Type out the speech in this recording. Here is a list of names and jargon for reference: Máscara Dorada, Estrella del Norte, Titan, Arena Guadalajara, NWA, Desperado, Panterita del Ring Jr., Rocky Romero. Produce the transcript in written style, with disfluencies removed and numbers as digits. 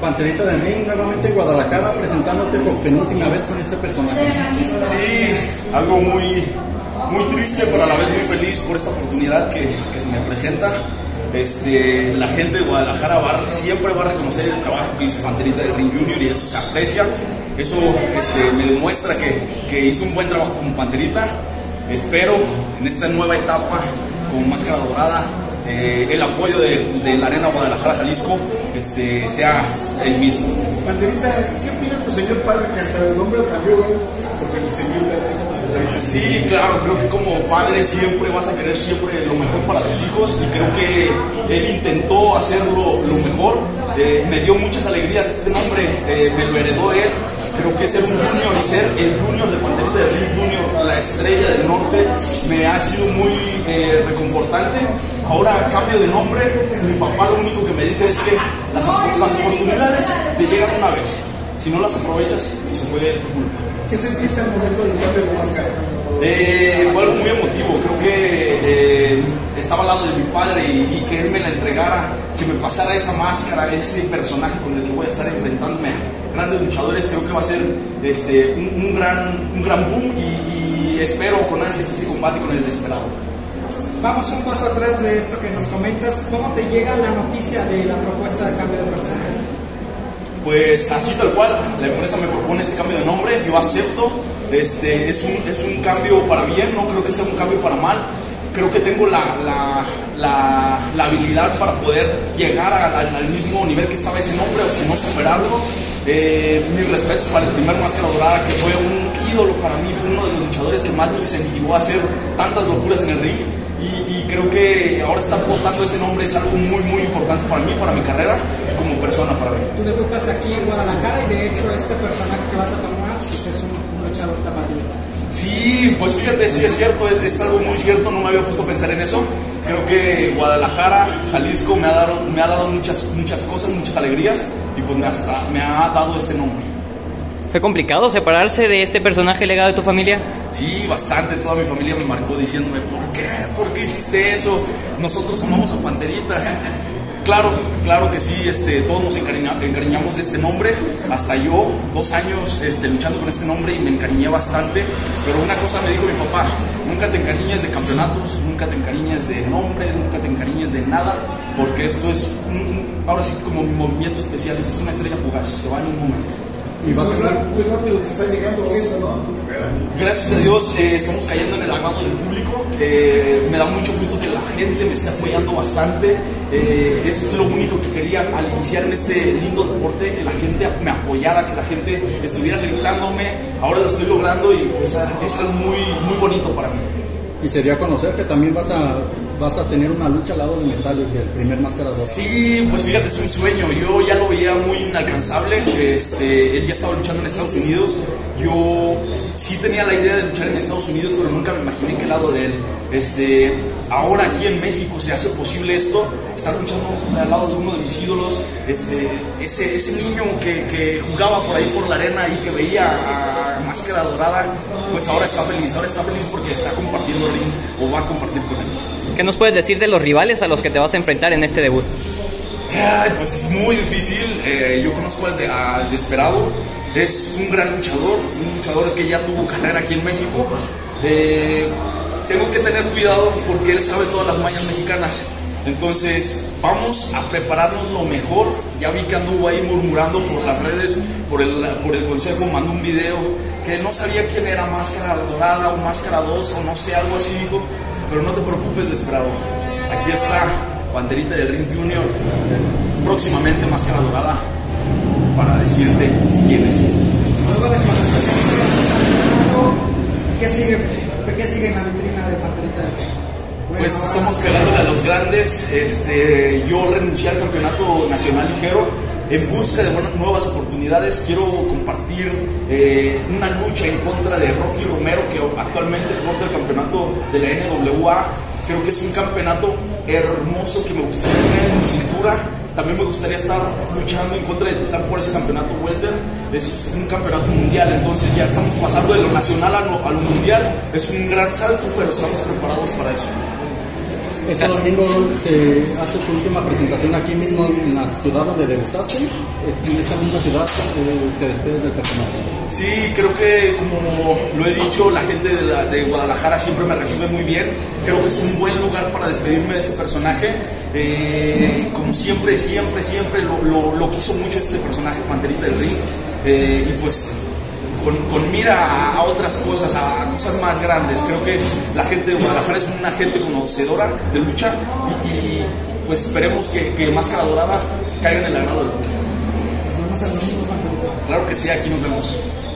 Panterita del Ring nuevamente en Guadalajara, presentándote por penúltima vez con este personaje. Sí, algo muy triste, pero a la vez muy feliz por esta oportunidad que se me presenta. La gente de Guadalajara siempre va a reconocer el trabajo que hizo Panterita del Ring Jr. y eso se aprecia. Eso me demuestra que hizo un buen trabajo como Panterita. Espero en esta nueva etapa con Máscara Dorada el apoyo de la Arena Guadalajara, Jalisco, sea el mismo. Panterita, ¿qué opina tu señor padre que hasta el nombre cambió? Porque el señor Panterita. Sí, claro, creo que como padre siempre vas a querer siempre lo mejor para tus hijos y creo que él intentó hacerlo lo mejor. Me dio muchas alegrías este nombre, me lo heredó él. Creo que ser un junior y ser el junior de Panterita del Ring Jr., la Estrella del Norte, me ha sido muy reconfortante. Ahora, a cambio de nombre, mi papá lo único que me dice es que las oportunidades te llegan una vez. Si no las aprovechas, eso fue tu culpa. ¿Qué sentiste al momento del cambio de máscara? Fue algo muy emotivo. Creo que estaba al lado de mi padre y que él me la entregara, que me pasara esa máscara, ese personaje con el que voy a estar enfrentándome a grandes luchadores. Creo que va a ser un gran boom y espero con ansias ese combate con el Desperado. Vamos un paso atrás de esto que nos comentas. ¿Cómo te llega la noticia de la propuesta de cambio de personaje? Pues así tal cual, la empresa me propone este cambio de nombre, yo acepto. Es un cambio para bien, no creo que sea un cambio para mal. Creo que tengo la habilidad para poder llegar al mismo nivel que estaba ese nombre, o si no superarlo. Mis respetos para el primer Máscara Dorada, que fue un ídolo para mí, fue uno de los luchadores que más me incentivó a hacer tantas locuras en el ring. Y creo que ahora estar portando ese nombre es algo muy importante para mí, para mi carrera y como persona para mí. Tú debutas aquí en Guadalajara y de hecho este personaje que vas a tomar pues es un luchador tapatío. Sí, pues fíjate, sí es cierto, es algo muy cierto, no me había puesto a pensar en eso. Creo que Guadalajara, Jalisco me ha dado muchas cosas, muchas alegrías y pues me ha dado este nombre. ¿Fue complicado separarse de este personaje legado de tu familia? Sí, bastante. Toda mi familia me marcó diciéndome, ¿por qué? ¿Por qué hiciste eso? Nosotros amamos a Panterita. Claro, claro que sí, todos nos encariñamos de este nombre. Hasta yo, 2 años luchando con este nombre y me encariñé bastante. Pero una cosa me dijo mi papá, nunca te encariñes de campeonatos, nunca te encariñes de nombres, nunca te encariñes de nada, porque esto es, ahora sí, como un movimiento especial, esto es una estrella fugaz, se va en un momento. Y muy rápido te está llegando esto, ¿no? Gracias a Dios estamos cayendo en el agrado del público. Me da mucho gusto que la gente me esté apoyando bastante. Es lo único que quería al iniciar en este lindo deporte, que la gente me apoyara, que la gente estuviera gritándome. Ahora lo estoy logrando y es algo muy bonito para mí. Y sería conocer que también vas a tener una lucha al lado de Metallic, el primer Máscara Dorada. Sí, pues fíjate, es un sueño. Yo ya lo veía muy inalcanzable. Él ya estaba luchando en Estados Unidos. Yo sí tenía la idea de luchar en Estados Unidos, pero nunca me imaginé que al lado de él. Ahora aquí en México se hace posible esto, estar luchando al lado de uno de mis ídolos. Ese niño que jugaba por ahí por la arena y que veía a Máscara Dorada, pues ahora está feliz porque está compartiendo el ring o va a compartir con él. ¿Qué nos puedes decir de los rivales a los que te vas a enfrentar en este debut? Pues es muy difícil. Yo conozco al Desperado. Es un gran luchador, que ya tuvo carrera aquí en México. Tengo que tener cuidado porque él sabe todas las mañas mexicanas. Entonces vamos a prepararnos lo mejor. Ya vi que anduvo ahí murmurando por las redes, por el consejo, mandó un video que no sabía quién era Máscara Dorada o Máscara 2 o no sé, algo así dijo. Pero no te preocupes, Desperado. Aquí está Panterita del Ring Jr., próximamente Máscara Dorada, para decirte quién es. ¿Qué sigue en la vitrina de Panterita del Ring? Pues estamos pegándole a los grandes. Yo renuncié al campeonato nacional ligero en busca de nuevas oportunidades. Quiero compartir una lucha en contra de Rocky Romero, que actualmente porta el campeonato de la NWA. Creo que es un campeonato hermoso que me gustaría tener en mi cintura. También me gustaría estar luchando en contra de Titan por ese campeonato welter. Es un campeonato mundial, entonces ya estamos pasando de lo nacional a lo mundial. Es un gran salto, pero estamos preparados para eso. Este domingo se hace tu última presentación aquí mismo en la ciudad donde debutaste, en esta misma ciudad te despedes del personaje. Sí, creo que como lo he dicho, la gente de Guadalajara siempre me recibe muy bien. Creo que es un buen lugar para despedirme de este personaje. Como siempre lo quiso mucho este personaje, Panterita del Ring, y pues con mira a otras cosas, a cosas más grandes. Creo que la gente de Guadalajara es una gente conocedora de lucha y pues esperemos que Máscara Dorada caiga en el agrado del público. Claro que sí, aquí nos vemos.